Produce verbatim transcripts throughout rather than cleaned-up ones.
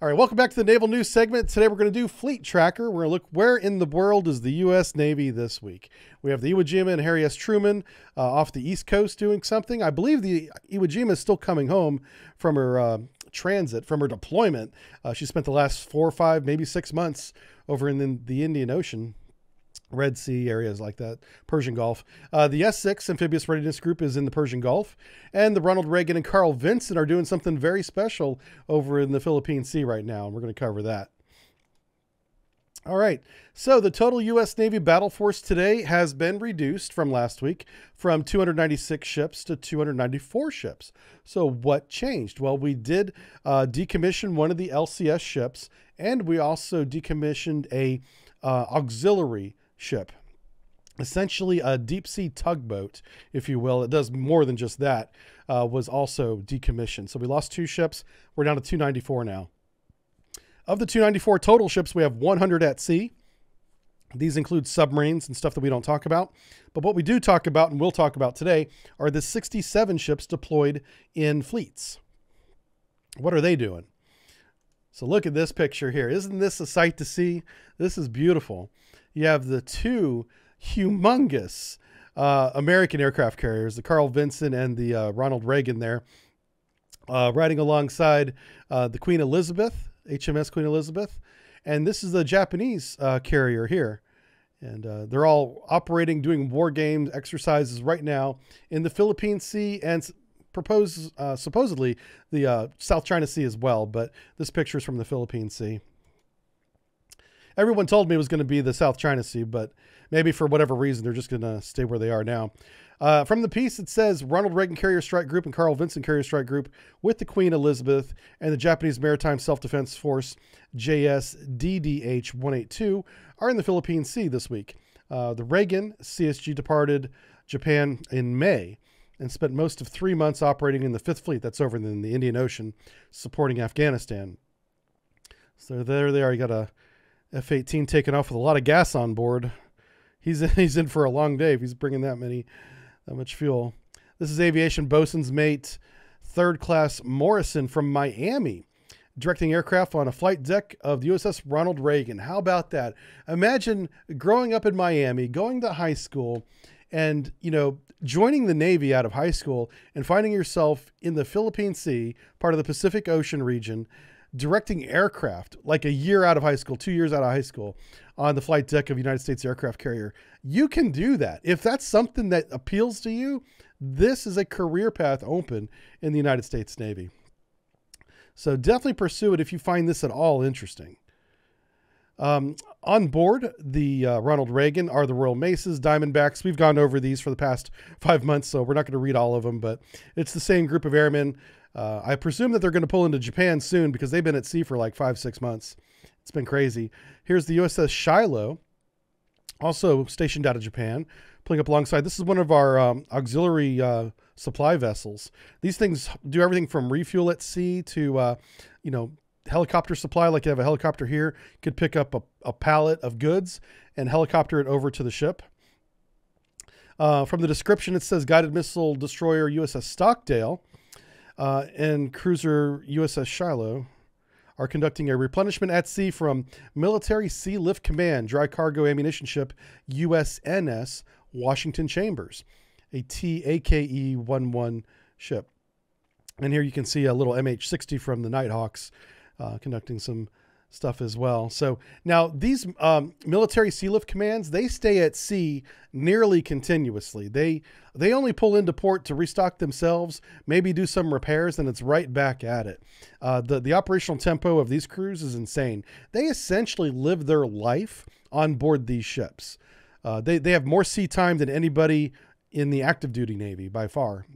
All right, welcome back to the Naval News segment. Today we're going to do Fleet Tracker. We're going to look where in the world is the U S. Navy this week. We have the Iwo Jima and Harry S. Truman uh, off the East Coast doing something. I believe the Iwo Jima is still coming home from her uh, transit, from her deployment. Uh, she spent the last four or five, maybe six months over in the, the Indian Ocean, Red Sea areas like that, Persian Gulf. Uh, the S six Amphibious Readiness Group is in the Persian Gulf, and the Ronald Reagan and Carl Vinson are doing something very special over in the Philippine Sea right now, and we're going to cover that. All right, so the total U S. Navy battle force today has been reduced from last week from two hundred ninety-six ships to two hundred ninety-four ships. So what changed? Well, we did uh, decommission one of the L C S ships, and we also decommissioned a uh, auxiliary ship, essentially a deep sea tugboat, if you will. It does more than just that. Uh, was also decommissioned. So we lost two ships. We're down to two ninety-four now. Of the two ninety-four total ships, we have one hundred at sea. These include submarines and stuff that we don't talk about. But what we do talk about, and we'll talk about today, are the sixty-seven ships deployed in fleets. What are they doing? So look at this picture here. Isn't this a sight to see? This is beautiful. You have the two humongous uh, American aircraft carriers, the Carl Vinson and the uh, Ronald Reagan there, uh, riding alongside uh, the Queen Elizabeth, H M S Queen Elizabeth. And this is the Japanese uh, carrier here. And uh, they're all operating, doing war games, exercises right now in the Philippine Sea and propose, uh, supposedly the uh, South China Sea as well. But this picture is from the Philippine Sea. Everyone told me it was going to be the South China Sea, but maybe for whatever reason, they're just going to stay where they are now. Uh, from the piece, it says Ronald Reagan Carrier Strike Group and Carl Vinson Carrier Strike Group with the Queen Elizabeth and the Japanese Maritime Self-Defense Force, J S D D H one eighty-two, are in the Philippine Sea this week. Uh, the Reagan C S G departed Japan in May and spent most of three months operating in the Fifth Fleet, that's over in the Indian Ocean, supporting Afghanistan. So there they are. You got a F eighteen taking off with a lot of gas on board. He's in, he's in for a long day if he's bringing that many, that much fuel. This is aviation bosun's mate, third class Morrison from Miami, directing aircraft on a flight deck of the U S S Ronald Reagan. How about that? Imagine growing up in Miami, going to high school, and, you know, joining the Navy out of high school and finding yourself in the Philippine Sea, part of the Pacific Ocean region, directing aircraft like a year out of high school, two years out of high school, on the flight deck of United States aircraft carrier. You can do that. If that's something that appeals to you, this is a career path open in the United States Navy. So definitely pursue it if you find this at all interesting. Um, on board the uh, Ronald Reagan are the Royal Maces, Diamondbacks. We've gone over these for the past five months, so we're not going to read all of them, but it's the same group of airmen. Uh, I presume that they're going to pull into Japan soon because they've been at sea for like five, six months. It's been crazy. Here's the U S S Shiloh, also stationed out of Japan, pulling up alongside. This is one of our um, auxiliary uh, supply vessels. These things do everything from refuel at sea to, uh, you know, helicopter supply. Like you have a helicopter here, you could pick up a, a pallet of goods and helicopter it over to the ship. Uh, from the description, it says guided missile destroyer U S S Stockdale Uh, and cruiser U S S Shiloh are conducting a replenishment at sea from Military Sea Lift Command dry cargo ammunition ship U S N S Washington Chambers, a T A K E eleven ship. And here you can see a little M H sixty from the Nighthawks uh, conducting some stuff as well. So now these um, military sea lift commands, they stay at sea nearly continuously. They they only pull into port to restock themselves, maybe do some repairs, and it's right back at it. Uh, the, the operational tempo of these crews is insane. They essentially live their life on board these ships. Uh, they, they have more sea time than anybody in the active duty Navy by far.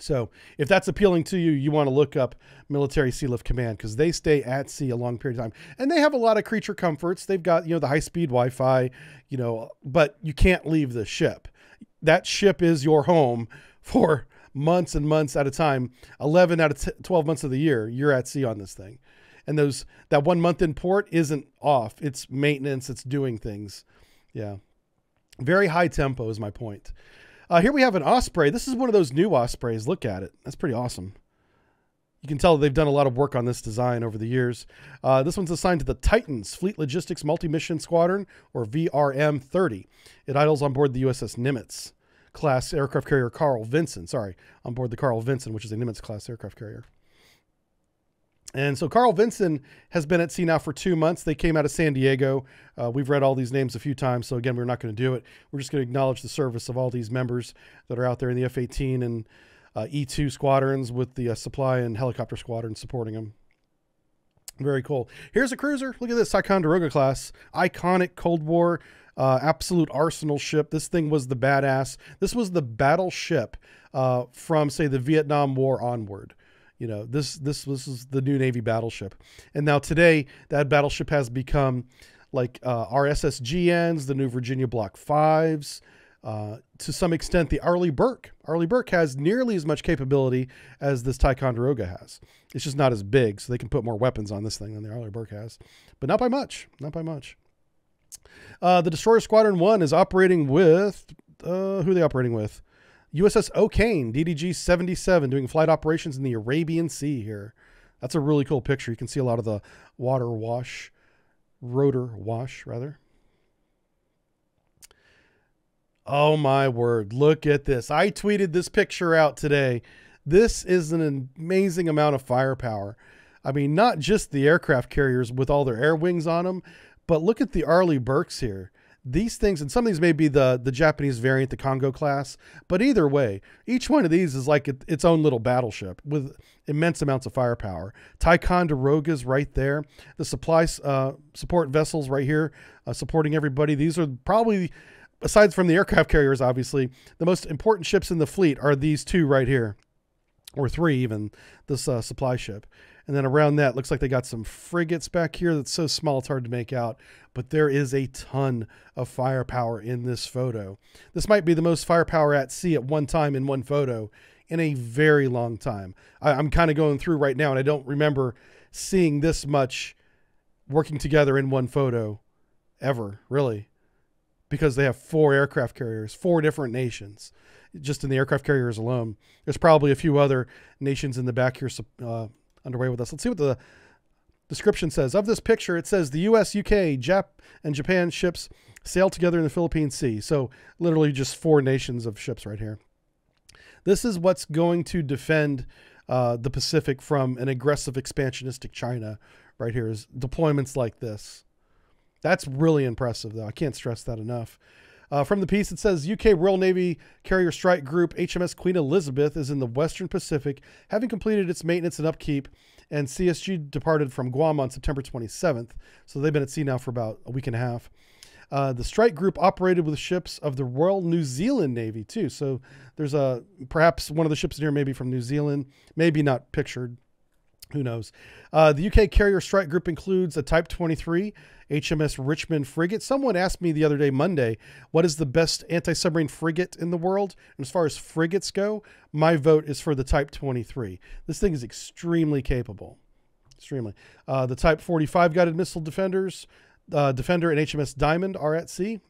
So if that's appealing to you, you want to look up Military Sea Lift Command because they stay at sea a long period of time. And they have a lot of creature comforts. They've got, you know, the high-speed Wi-Fi, you know, but you can't leave the ship. That ship is your home for months and months at a time. eleven out of twelve months of the year, you're at sea on this thing. And those that one month in port isn't off. It's maintenance. It's doing things. Yeah. Very high tempo is my point. Uh, here we have an Osprey. This is one of those new Ospreys. Look at it. That's pretty awesome. You can tell they've done a lot of work on this design over the years. Uh, this one's assigned to the Titans, Fleet Logistics Multi-Mission Squadron, or V R M thirty. It idles on board the U S S Nimitz class aircraft carrier Carl Vinson, sorry, on board the Carl Vinson, which is a Nimitz class aircraft carrier. And so Carl Vinson has been at sea now for two months. They came out of San Diego. Uh, we've read all these names a few times, so again, we're not going to do it. We're just going to acknowledge the service of all these members that are out there in the F eighteen and uh, E two squadrons with the uh, supply and helicopter squadron supporting them. Very cool. Here's a cruiser. Look at this Ticonderoga class, iconic Cold War, uh, absolute arsenal ship. This thing was the badass. This was the battleship uh, from, say, the Vietnam War onward. You know, this, this, this is the new Navy battleship. And now today that battleship has become like uh, R S S G Ns, the new Virginia Block fives. Uh, to some extent, the Arleigh Burke. Arleigh Burke has nearly as much capability as this Ticonderoga has. It's just not as big, so they can put more weapons on this thing than the Arleigh Burke has. But not by much, not by much. Uh, the Destroyer Squadron one is operating with, uh, who are they operating with? U S S O'Kane, D D G seventy-seven, doing flight operations in the Arabian Sea here. That's a really cool picture. You can see a lot of the water wash, rotor wash, rather. Oh, my word. Look at this. I tweeted this picture out today. This is an amazing amount of firepower. I mean, not just the aircraft carriers with all their air wings on them, but look at the Arleigh Burkes here. These things, and some of these may be the, the Japanese variant, the Kongo class, but either way, each one of these is like it, its own little battleship with immense amounts of firepower. Ticonderoga's right there. The supply uh, support vessels right here uh, supporting everybody. These are probably, aside from the aircraft carriers, obviously, the most important ships in the fleet are these two right here, or three even, this uh, supply ship. And then around that, looks like they got some frigates back here. That's so small, it's hard to make out. But there is a ton of firepower in this photo. This might be the most firepower at sea at one time in one photo in a very long time. I, I'm kind of going through right now, and I don't remember seeing this much working together in one photo ever, really. Because they have four aircraft carriers, four different nations, just in the aircraft carriers alone. There's probably a few other nations in the back here uh, underway with us. Let's see what the description says. Of this picture, it says the U S, U K, Jap, and Japan ships sail together in the Philippine Sea. So literally just four nations of ships right here. This is what's going to defend uh, the Pacific from an aggressive expansionistic China right here, is deployments like this. That's really impressive, though. I can't stress that enough. Uh, from the piece, it says, U K Royal Navy Carrier Strike Group H M S Queen Elizabeth is in the Western Pacific, having completed its maintenance and upkeep, and C S G departed from Guam on September twenty-seventh. So they've been at sea now for about a week and a half. Uh, the strike group operated with ships of the Royal New Zealand Navy, too. So there's a, perhaps one of the ships in here may be from New Zealand, maybe not pictured. Who knows? Uh, the U K carrier strike group includes a Type twenty-three, H M S Richmond frigate. Someone asked me the other day, Monday, what is the best anti-submarine frigate in the world? And as far as frigates go, my vote is for the Type twenty-three. This thing is extremely capable. Extremely. Uh, the Type forty-five guided missile defenders, uh, Defender and H M S Diamond are at sea.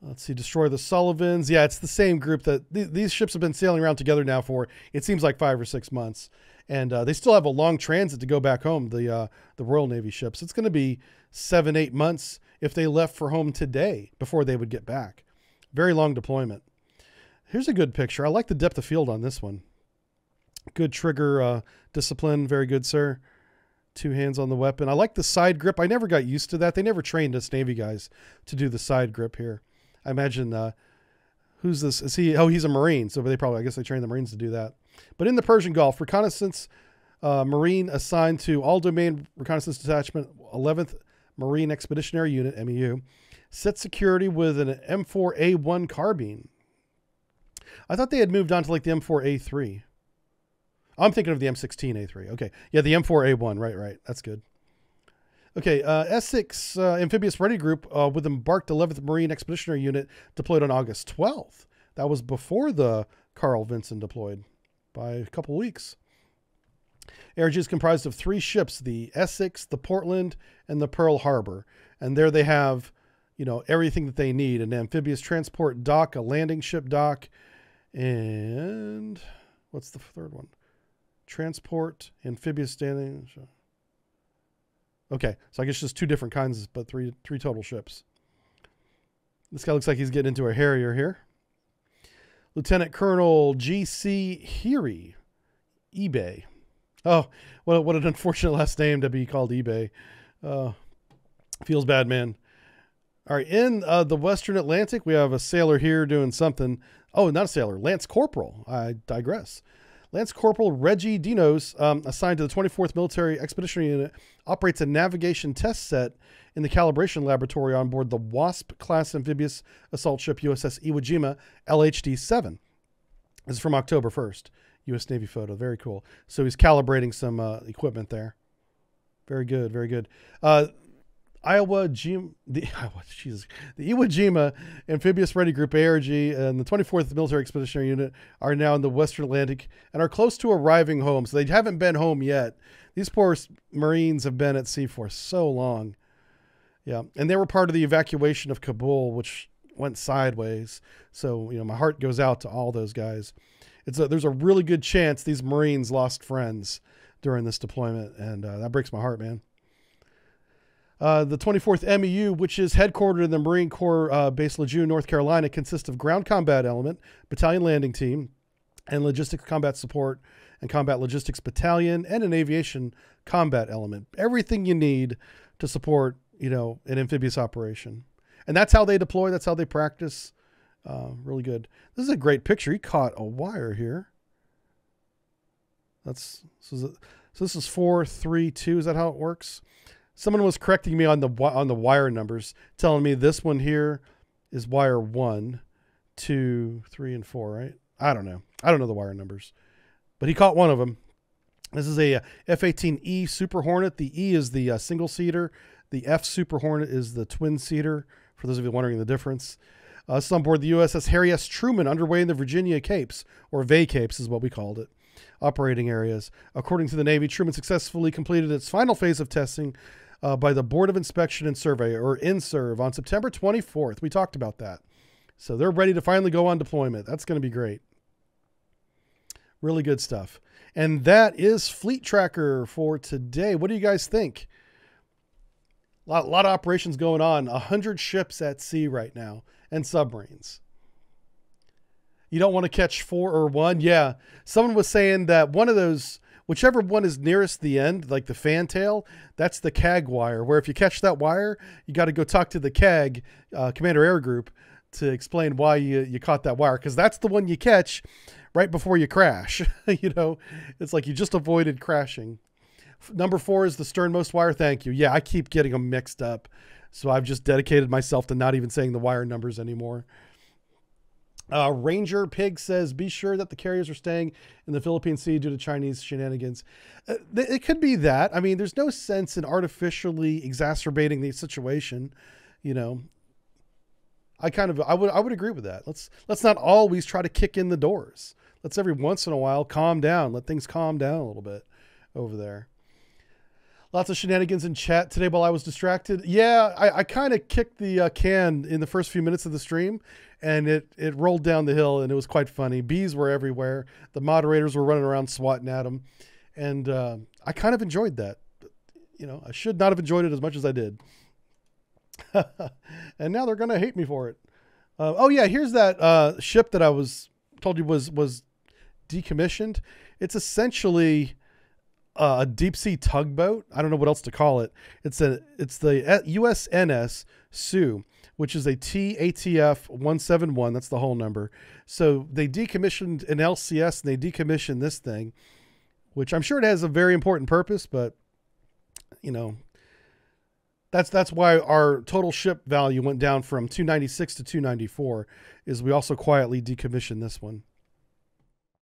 Let's see, destroy the Sullivans. Yeah, it's the same group that th these ships have been sailing around together now for, it seems like five or six months. And uh, they still have a long transit to go back home, the, uh, the Royal Navy ships. It's going to be seven, eight months if they left for home today before they would get back. Very long deployment. Here's a good picture. I like the depth of field on this one. Good trigger uh, discipline. Very good, sir. Two hands on the weapon. I like the side grip. I never got used to that. They never trained us Navy guys to do the side grip here. I imagine, uh, who's this? Is he? Oh, he's a Marine. So they probably, I guess they train the Marines to do that. But in the Persian Gulf, reconnaissance uh, Marine assigned to all domain reconnaissance detachment, eleventh Marine Expeditionary Unit, M E U, set security with an M four A one carbine. I thought they had moved on to like the M four A three. I'm thinking of the M sixteen A three. Okay. Yeah, the M four A one. Right, right. That's good. Okay, uh, Essex uh, Amphibious Ready Group uh, with embarked eleventh Marine Expeditionary Unit deployed on August twelfth. That was before the Carl Vinson deployed by a couple weeks. A R G is comprised of three ships, the Essex, the Portland, and the Pearl Harbor. And there they have, you know, everything that they need. An amphibious transport dock, a landing ship dock, and what's the third one? transport, amphibious standing. Okay, so I guess just two different kinds, but three three total ships. This guy looks like he's getting into a Harrier here. Lieutenant Colonel G C Heary, eBay. Oh, what, what an unfortunate last name to be called eBay. Uh, feels bad, man. All right, in uh, the Western Atlantic, we have a sailor here doing something. Oh, not a sailor, Lance Corporal. I digress. Lance Corporal Reggie Dinos, um, assigned to the twenty-fourth Military Expeditionary Unit, operates a navigation test set in the calibration laboratory on board the WASP-class amphibious assault ship U S S Iwo Jima L H D seven. This is from October first. U S Navy photo. Very cool. So he's calibrating some uh, equipment there. Very good. Very good. Uh, Iowa, Jim, the, Iowa, Jesus, the Iwo Jima Amphibious Ready Group A R G and the twenty-fourth Military Expeditionary Unit are now in the Western Atlantic and are close to arriving home. So they haven't been home yet. These poor Marines have been at sea for so long. Yeah. And they were part of the evacuation of Kabul, which went sideways. So, you know, my heart goes out to all those guys. It's a, there's a really good chance these Marines lost friends during this deployment, and uh, that breaks my heart, man. Uh, the twenty-fourth M E U, which is headquartered in the Marine Corps uh, base Lejeune, North Carolina, consists of ground combat element, battalion landing team, and logistics combat support and combat logistics battalion, and an aviation combat element. Everything you need to support, you know, an amphibious operation. And that's how they deploy. That's how they practice. Uh, really good. This is a great picture. He caught a wire here. That's so. This is, a, so this is four, three, two. Is that how it works? Someone was correcting me on the on the wire numbers, telling me this one here is wire one, two, three, and four. Right? I don't know. I don't know the wire numbers, but he caught one of them. This is a F eighteen E Super Hornet. The E is the uh, single seater. The F Super Hornet is the twin seater. For those of you wondering the difference. Uh, this is on board the U S S Harry S. Truman, underway in the Virginia Capes, or Vay Capes is what we called it, operating areas. According to the Navy, Truman successfully completed its final phase of testing uh, by the Board of Inspection and Survey, or INSERV, on September twenty-fourth. We talked about that. So they're ready to finally go on deployment. That's going to be great. Really good stuff. And that is Fleet Tracker for today. What do you guys think? A lot, a lot of operations going on. one hundred ships at sea right now. And submarines. You don't want to catch four or one. Yeah. Someone was saying that one of those, whichever one is nearest the end, like the fantail, that's the C A G wire, where if you catch that wire, you got to go talk to the C A G, uh, Commander Air Group, to explain why you, you caught that wire. Because that's the one you catch right before you crash. You know, it's like you just avoided crashing. Number four is the sternmost wire. Thank you. Yeah, I keep getting them mixed up. So I've just dedicated myself to not even saying the wire numbers anymore. Uh, Ranger Pig says, be sure that the carriers are staying in the Philippine Sea due to Chinese shenanigans. Uh, it could be that. I mean, there's no sense in artificially exacerbating the situation. You know, I kind of, I would, I would agree with that. Let's, let's not always try to kick in the doors. Let's every once in a while, calm down, let things calm down a little bit over there. Lots of shenanigans in chat today while I was distracted. Yeah, I, I kind of kicked the uh, can in the first few minutes of the stream, and it, it rolled down the hill, and it was quite funny. Bees were everywhere. The moderators were running around swatting at them, and uh, I kind of enjoyed that. You know, I should not have enjoyed it as much as I did. And now they're going to hate me for it. Uh, oh, yeah, here's that uh, ship that I was told you was, was decommissioned. It's essentially... Uh, a deep sea tugboat. I don't know what else to call it. It's a it's the U S N S Sioux, which is a T A T F one seventy-one. That's the whole number. So they decommissioned an L C S and they decommissioned this thing, which I'm sure it has a very important purpose, but you know, that's that's why our total ship value went down from two ninety-six to two ninety-four. Is we also quietly decommissioned this one.